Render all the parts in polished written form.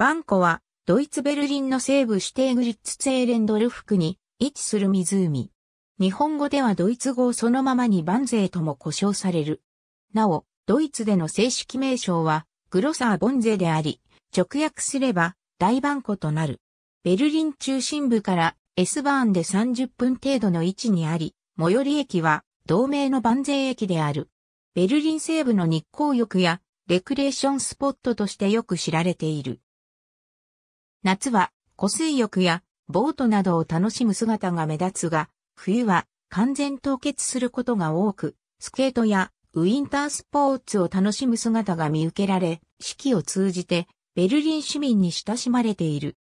バンコは、ドイツ・ベルリンの西部シュテーグリッツ・ツェーレンドルフ区に位置する湖。日本語ではドイツ語をそのままにバンゼーとも呼称される。なお、ドイツでの正式名称は、グロサー・ボンゼであり、直訳すれば、大バンコとなる。ベルリン中心部からSバーンで30分程度の位置にあり、最寄り駅は同名のバンゼー駅である。ベルリン西部の日光浴やレクレーションスポットとしてよく知られている。夏は湖水浴やボートなどを楽しむ姿が目立つが、冬は完全凍結することが多く、スケートやウィンタースポーツを楽しむ姿が見受けられ、四季を通じてベルリン市民に親しまれている。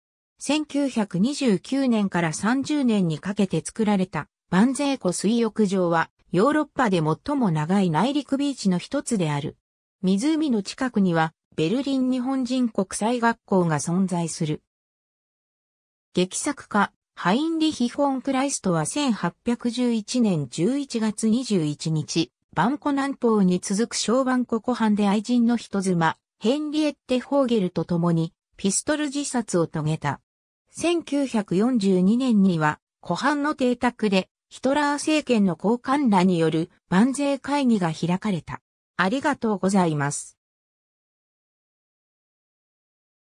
1929年から30年にかけて作られたバンゼー湖水浴場はヨーロッパで最も長い内陸ビーチの一つである。湖の近くにはベルリン日本人国際学校が存在する。劇作家ハインリヒ・フォン・クライストは1811年11月21日、バンコ南方に続く小バンコ湖畔で愛人の人妻、ヘンリエッテ・ホーゲルと共にピストル自殺を遂げた。1942年には、湖畔の邸宅で、ヒトラー政権の高官らによるバンゼー会議が開かれた。ありがとうございます。